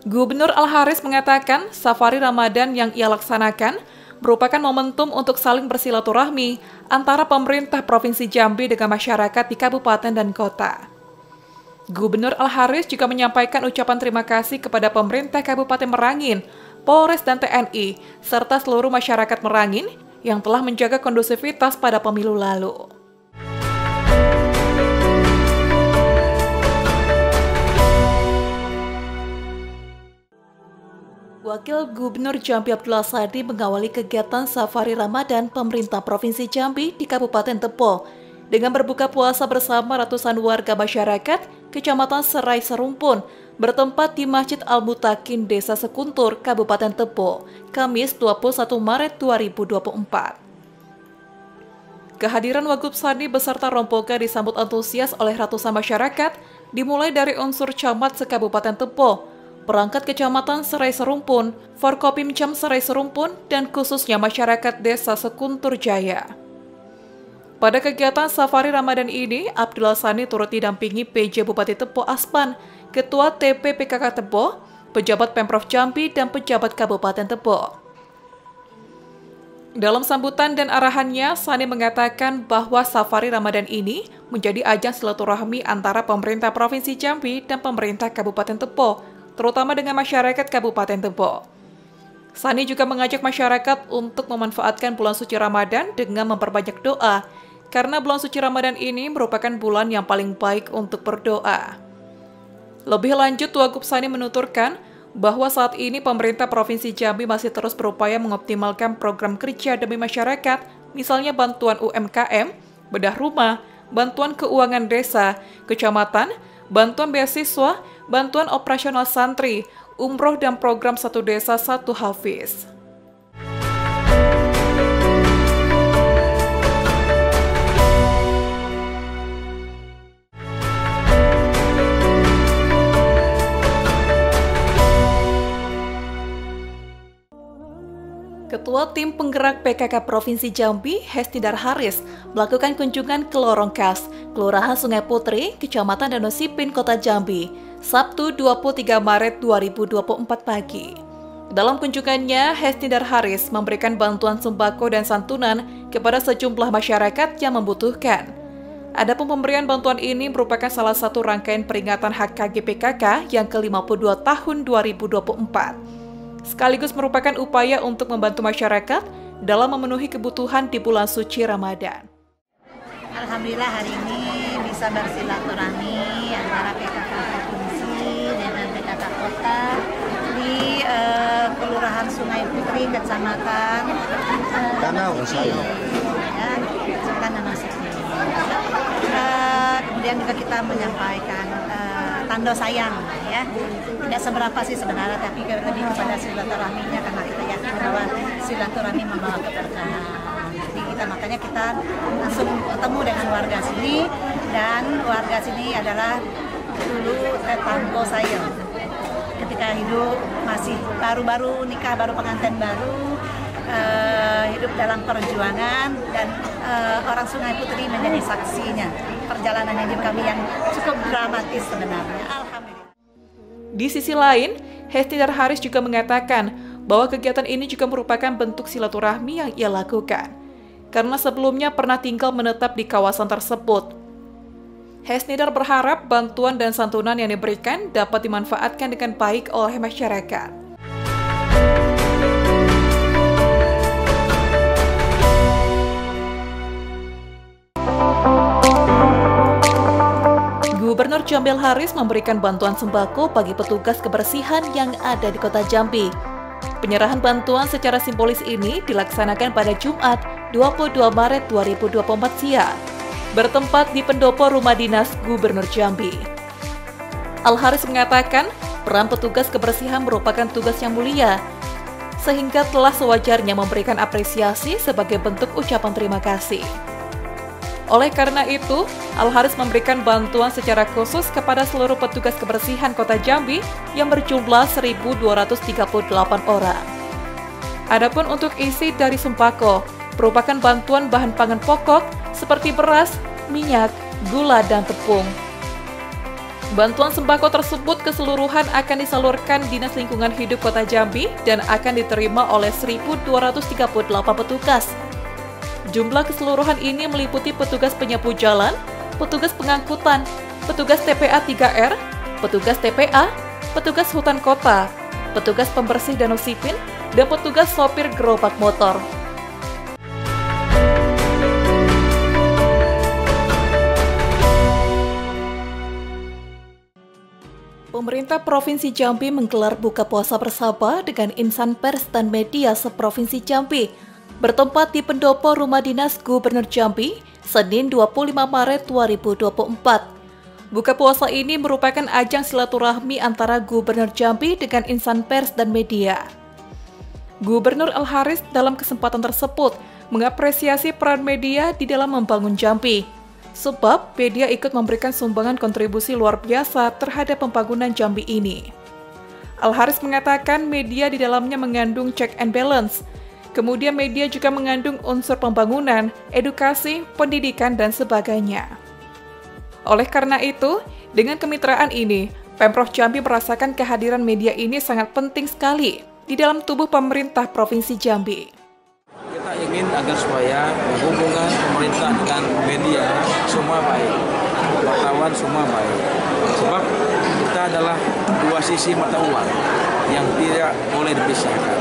Gubernur Al Haris mengatakan safari Ramadan yang ia laksanakan merupakan momentum untuk saling bersilaturahmi antara pemerintah Provinsi Jambi dengan masyarakat di kabupaten dan kota. Gubernur Al Haris juga menyampaikan ucapan terima kasih kepada pemerintah Kabupaten Merangin, Polres dan T N I, serta seluruh masyarakat Merangin yang telah menjaga kondusivitas pada pemilu lalu. Wakil Gubernur Jambi Abdullah Said mengawali kegiatan Safari Ramadan pemerintah Provinsi Jambi di Kabupaten Tebo dengan berbuka puasa bersama ratusan warga masyarakat Kecamatan Serai Serumpun, bertempat di Masjid Al-Mutakin, Desa Sekuntur, Kabupaten Tebo, Kamis dua puluh satu Maret dua ribu dua puluh empat. Kehadiran Wagub Sani beserta rombongan disambut antusias oleh ratusan masyarakat, dimulai dari unsur camat se-Kabupaten Tebo, perangkat Kecamatan Serai Serumpun, Forkopimcam Serai Serumpun, dan khususnya masyarakat Desa Sekuntur Jaya. Pada kegiatan Safari Ramadan ini, Abdullah Sani turut didampingi P J Bupati Tebo Aspan, Ketua T P P K K Tebo, pejabat Pemprov Jambi, dan pejabat Kabupaten Tebo. Dalam sambutan dan arahannya, Sani mengatakan bahwa Safari Ramadan ini menjadi ajang silaturahmi antara pemerintah Provinsi Jambi dan pemerintah Kabupaten Tebo, terutama dengan masyarakat Kabupaten Tebo. Sani juga mengajak masyarakat untuk memanfaatkan bulan suci Ramadan dengan memperbanyak doa, karena bulan suci Ramadan ini merupakan bulan yang paling baik untuk berdoa. Lebih lanjut, Wagub Sani menuturkan bahwa saat ini pemerintah Provinsi Jambi masih terus berupaya mengoptimalkan program kerja demi masyarakat, misalnya bantuan U M K M, bedah rumah, bantuan keuangan desa, kecamatan, bantuan beasiswa, bantuan operasional santri, umroh dan program satu desa satu hafiz. Ketua Tim Penggerak P K K Provinsi Jambi, Hesnidar Haris, melakukan kunjungan ke Lorong Kas, Kelurahan Sungai Putri, Kecamatan Danosipin, Kota Jambi, Sabtu dua puluh tiga Maret dua ribu dua puluh empat pagi. Dalam kunjungannya, Hesnidar Haris memberikan bantuan sembako dan santunan kepada sejumlah masyarakat yang membutuhkan. Adapun pemberian bantuan ini merupakan salah satu rangkaian peringatan H K G P K K yang ke lima puluh dua tahun dua ribu dua puluh empat. Sekaligus merupakan upaya untuk membantu masyarakat dalam memenuhi kebutuhan di bulan suci Ramadan. Alhamdulillah hari ini bisa bersilaturahmi antara P K K Provinsi dengan P K K Kota di uh, Kelurahan Sungai Putri, Kecamatan Danosipin. Uh, kemudian juga kita menyampaikan uh, tanda sayang, ya. Tidak seberapa sih sebenarnya, tapi lebih kepada silaturahminya, karena kita yakin bahwa silaturahmi membawa keberkahan. Jadi kita makanya kita langsung ketemu dengan warga sini, dan warga sini adalah dulu tetangga saya. Ketika hidup masih baru-baru nikah, baru pengantin baru, Uh, hidup dalam perjuangan, dan uh, orang Sungai Putri menjadi saksinya perjalanan hidup kami yang cukup dramatis sebenarnya. Alhamdulillah. Di sisi lain, Hesnidar Haris juga mengatakan bahwa kegiatan ini juga merupakan bentuk silaturahmi yang ia lakukan karena sebelumnya pernah tinggal menetap di kawasan tersebut. Hesnidar berharap bantuan dan santunan yang diberikan dapat dimanfaatkan dengan baik oleh masyarakat. Gubernur Jamil Haris memberikan bantuan sembako bagi petugas kebersihan yang ada di Kota Jambi. Penyerahan bantuan secara simbolis ini dilaksanakan pada Jumat dua puluh dua Maret dua ribu dua puluh empat siang, bertempat di pendopo rumah dinas Gubernur Jambi. Al Haris mengatakan peran petugas kebersihan merupakan tugas yang mulia, sehingga telah sewajarnya memberikan apresiasi sebagai bentuk ucapan terima kasih. Oleh karena itu, Al Haris memberikan bantuan secara khusus kepada seluruh petugas kebersihan Kota Jambi yang berjumlah seribu dua ratus tiga puluh delapan orang. Adapun untuk isi dari sembako, merupakan bantuan bahan pangan pokok seperti beras, minyak, gula, dan tepung. Bantuan sembako tersebut keseluruhan akan disalurkan Dinas Lingkungan Hidup Kota Jambi dan akan diterima oleh seribu dua ratus tiga puluh delapan petugas. Jumlah keseluruhan ini meliputi petugas penyapu jalan, petugas pengangkutan, petugas T P A tiga R, petugas T P A, petugas hutan kota, petugas pembersih danau Sipin, dan petugas sopir gerobak motor. Pemerintah Provinsi Jambi menggelar buka puasa bersama dengan insan pers dan media seprovinsi Jambi bertempat di pendopo rumah dinas Gubernur Jambi Senin dua puluh lima Maret dua ribu dua puluh empat. Buka puasa ini merupakan ajang silaturahmi antara Gubernur Jambi dengan insan pers dan media. Gubernur Al Haris dalam kesempatan tersebut mengapresiasi peran media di dalam membangun Jambi. Sebab, media ikut memberikan sumbangan kontribusi luar biasa terhadap pembangunan Jambi ini. Al Haris mengatakan media di dalamnya mengandung check and balance. Kemudian media juga mengandung unsur pembangunan, edukasi, pendidikan, dan sebagainya. Oleh karena itu, dengan kemitraan ini, Pemprov Jambi merasakan kehadiran media ini sangat penting sekali di dalam tubuh pemerintah Provinsi Jambi. Ingin agar supaya hubungan pemerintah dengan media semua baik, wartawan semua baik. Sebab kita adalah dua sisi mata uang yang tidak boleh dipisahkan.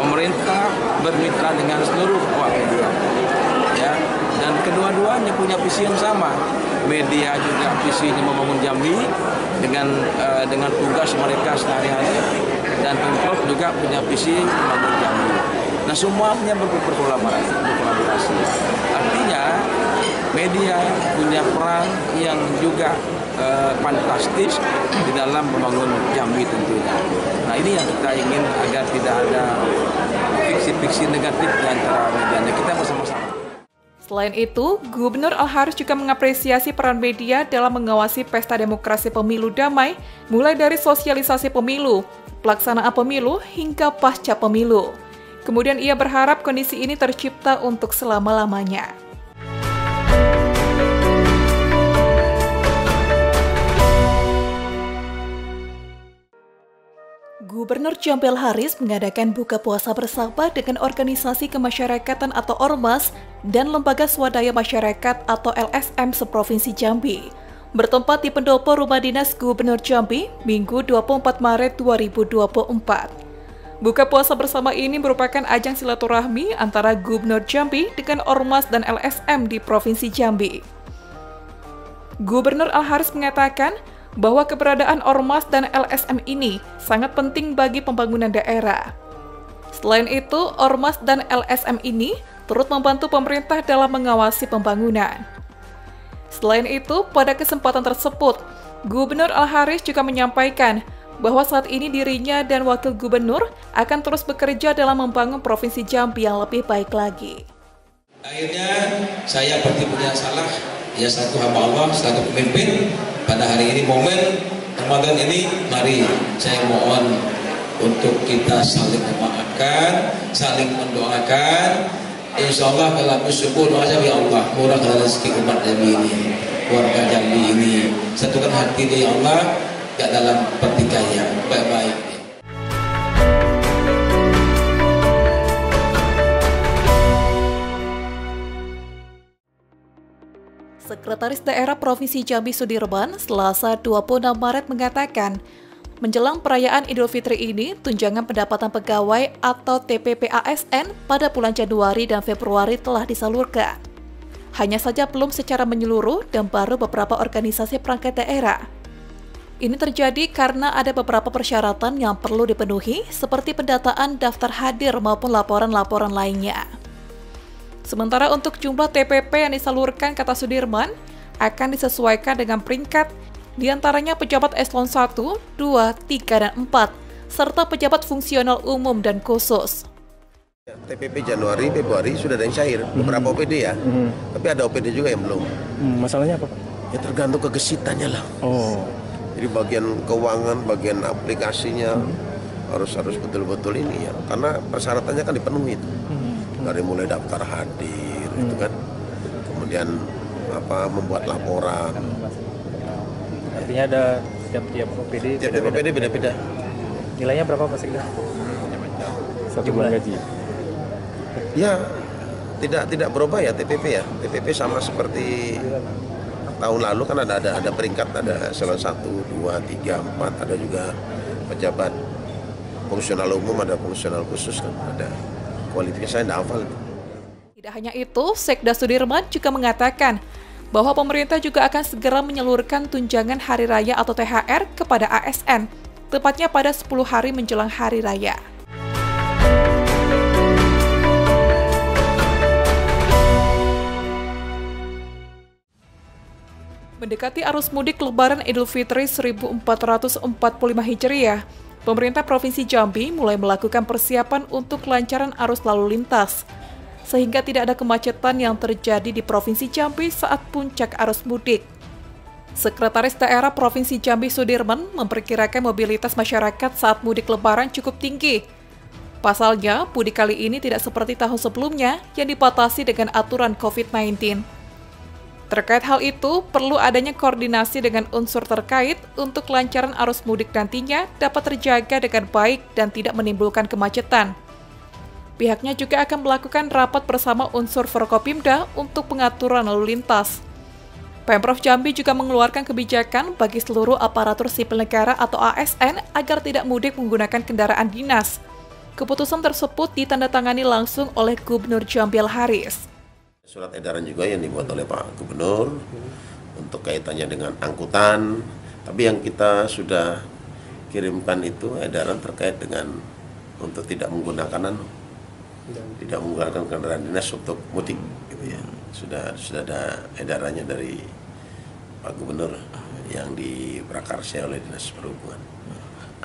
Pemerintah bermitra dengan seluruh awak media, ya. Dan kedua-duanya punya visi yang sama. Media juga visinya membangun Jambi dengan uh, dengan tugas mereka sehari-hari, dan Pemprov juga punya visi membangun Jambi. Nah, semuanya berkolaborasi, berkolaborasi. Artinya, media punya peran yang juga eh, fantastis di dalam membangun Jambi tentunya. Nah, ini yang kita ingin agar tidak ada fiksi-fiksi negatif di antara medianya. Kita bersama-sama. Selain itu, Gubernur Al Haris juga mengapresiasi peran media dalam mengawasi pesta demokrasi pemilu damai, mulai dari sosialisasi pemilu, pelaksanaan pemilu, hingga pasca pemilu. Kemudian ia berharap kondisi ini tercipta untuk selama-lamanya. Gubernur Jamil Haris mengadakan buka puasa bersama dengan organisasi kemasyarakatan atau Ormas dan lembaga swadaya masyarakat atau L S M seprovinsi Jambi. Bertempat di pendopo rumah dinas Gubernur Jambi, Minggu dua puluh empat Maret dua ribu dua puluh empat. Buka puasa bersama ini merupakan ajang silaturahmi antara Gubernur Jambi dengan Ormas dan L S M di Provinsi Jambi. Gubernur Al Haris mengatakan bahwa keberadaan Ormas dan L S M ini sangat penting bagi pembangunan daerah. Selain itu, Ormas dan L S M ini turut membantu pemerintah dalam mengawasi pembangunan. Selain itu, pada kesempatan tersebut, Gubernur Al Haris juga menyampaikan bahwa saat ini dirinya dan Wakil Gubernur akan terus bekerja dalam membangun Provinsi Jambi yang lebih baik lagi. Akhirnya saya berarti punya salah, ya, satu hamba Allah, satu pemimpin. Pada hari ini, momen Ramadan ini, mari saya mohon untuk kita saling memaafkan, saling mendoakan. Insya Allah kalau bersyukur, doanya ya Allah, murahkan rezeki umat Jambi ini, keluarga Jambi ini. Satukan hati ya Allah, gak dalam pertikaian, baik-baik. Sekretaris Daerah Provinsi Jambi Sudirman Selasa dua puluh enam Maret mengatakan, menjelang perayaan Idul Fitri ini, tunjangan pendapatan pegawai atau T P P A S N pada bulan Januari dan Februari telah disalurkan. Hanya saja belum secara menyeluruh dan baru beberapa organisasi perangkat daerah. Ini terjadi karena ada beberapa persyaratan yang perlu dipenuhi, seperti pendataan daftar hadir maupun laporan-laporan lainnya. Sementara untuk jumlah T P P yang disalurkan, kata Sudirman, akan disesuaikan dengan peringkat, diantaranya pejabat eselon satu, dua, tiga, dan empat, serta pejabat fungsional umum dan khusus. T P P Januari, Februari sudah ada yang cair, beberapa mm-hmm. O P D ya, mm-hmm. tapi ada O P D juga yang belum. Mm, masalahnya apa Pak? Ya tergantung kegesitannya lah. Oh. Jadi bagian keuangan, bagian aplikasinya mm-hmm. harus harus betul-betul ini ya, karena persyaratannya kan dipenuhi itu. Mm-hmm. Dari mulai daftar hadir, mm-hmm. itu kan, kemudian apa membuat laporan. Artinya ada tiap-tiap O P D. Tiap-tiap O P D beda-beda. Nilainya berapa Pak Sekda? Satu bulan gaji. Ya, tidak tidak berubah ya T P P ya. T P P sama seperti tahun lalu kan ada ada ada peringkat, ada eselon satu, dua, tiga, empat, ada juga pejabat fungsional umum, ada fungsional khusus kan, ada kualifikasi, saya tidak hafal. Tidak hanya itu, Sekda Sudirman juga mengatakan bahwa pemerintah juga akan segera menyalurkan tunjangan hari raya atau T H R kepada A S N, tepatnya pada sepuluh hari menjelang hari raya. Mendekati arus mudik Lebaran Idul Fitri seribu empat ratus empat puluh lima Hijriah, pemerintah Provinsi Jambi mulai melakukan persiapan untuk kelancaran arus lalu lintas, sehingga tidak ada kemacetan yang terjadi di Provinsi Jambi saat puncak arus mudik. Sekretaris Daerah Provinsi Jambi Sudirman memperkirakan mobilitas masyarakat saat mudik Lebaran cukup tinggi. Pasalnya, mudik kali ini tidak seperti tahun sebelumnya yang dibatasi dengan aturan COVID sembilan belas. Terkait hal itu, perlu adanya koordinasi dengan unsur terkait untuk kelancaran arus mudik nantinya dapat terjaga dengan baik dan tidak menimbulkan kemacetan. Pihaknya juga akan melakukan rapat bersama unsur Forkopimda untuk pengaturan lalu lintas. Pemprov Jambi juga mengeluarkan kebijakan bagi seluruh aparatur sipil negara atau A S N agar tidak mudik menggunakan kendaraan dinas. Keputusan tersebut ditandatangani langsung oleh Gubernur Jamil Haris. Surat edaran juga yang dibuat oleh Pak Gubernur untuk kaitannya dengan angkutan, tapi yang kita sudah kirimkan itu edaran terkait dengan untuk tidak menggunakan tidak menggunakan kendaraan dinas untuk mudik gitu ya. Sudah sudah ada edarannya dari Pak Gubernur yang diprakarsai oleh Dinas Perhubungan.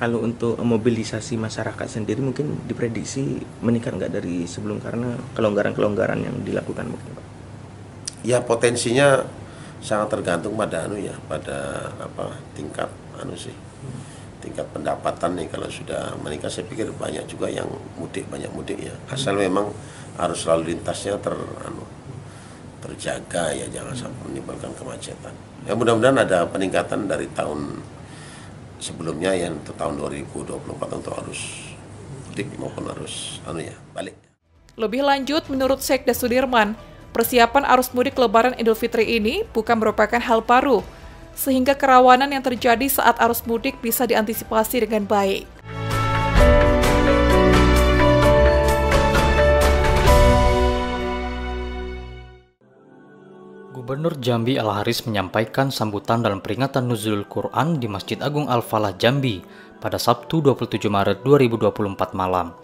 Kalau untuk mobilisasi masyarakat sendiri mungkin diprediksi meningkat nggak dari sebelum karena kelonggaran-kelonggaran yang dilakukan mungkin Pak? Ya potensinya sangat tergantung pada anu ya, pada apa tingkat anu sih, tingkat pendapatan nih. Kalau sudah meningkat saya pikir banyak juga yang mudik banyak mudik ya. Asal memang arus lalu lintasnya ter anu, terjaga ya, jangan sampai menimbulkan kemacetan. Ya mudah-mudahan ada peningkatan dari tahun sebelumnya ya, untuk tahun dua ribu dua puluh empat untuk arus mudik maupun arus anu ya balik. Lebih lanjut, menurut Sekda Sudirman, persiapan arus mudik Lebaran Idul Fitri ini bukan merupakan hal baru, sehingga kerawanan yang terjadi saat arus mudik bisa diantisipasi dengan baik. Gubernur Jambi Al Haris menyampaikan sambutan dalam peringatan Nuzulul Quran di Masjid Agung Al-Falah Jambi pada Sabtu dua puluh tujuh Maret dua ribu dua puluh empat malam.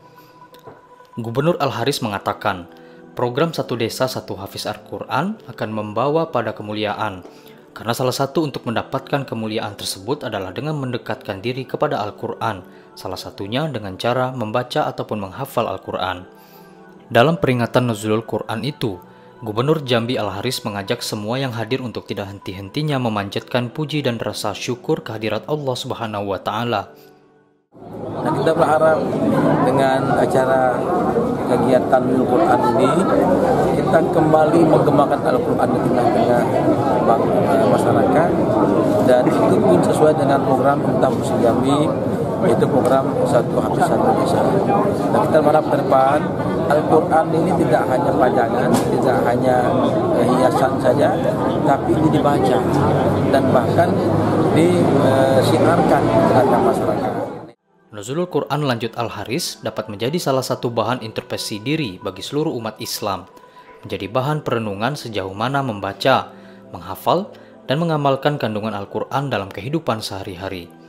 Gubernur Al Haris mengatakan, program Satu Desa Satu Hafiz Al-Quran akan membawa pada kemuliaan, karena salah satu untuk mendapatkan kemuliaan tersebut adalah dengan mendekatkan diri kepada Al-Quran, salah satunya dengan cara membaca ataupun menghafal Al-Quran. Dalam peringatan Nuzulul Quran itu, Gubernur Jambi Al Haris mengajak semua yang hadir untuk tidak henti-hentinya memanjatkan puji dan rasa syukur kehadirat Allah Subhanahu wa Ta'ala. Nah, kita berharap dengan acara kegiatan Al-Quran ini, kita kembali menggemakan Al-Quran di tengah-tengah masyarakat, dan itu pun sesuai dengan program tentang Provinsi Jambi, yaitu program Satu Hafiz Satu Desa. Nah, kita berharap ke depan Al-Quran ini tidak hanya pajangan, tidak hanya eh, hiasan saja, tapi ini dibaca dan bahkan disiarkan eh, kepada masyarakat. Nuzulul Quran, lanjut Al Haris, dapat menjadi salah satu bahan introspeksi diri bagi seluruh umat Islam, menjadi bahan perenungan sejauh mana membaca, menghafal, dan mengamalkan kandungan Al-Quran dalam kehidupan sehari-hari.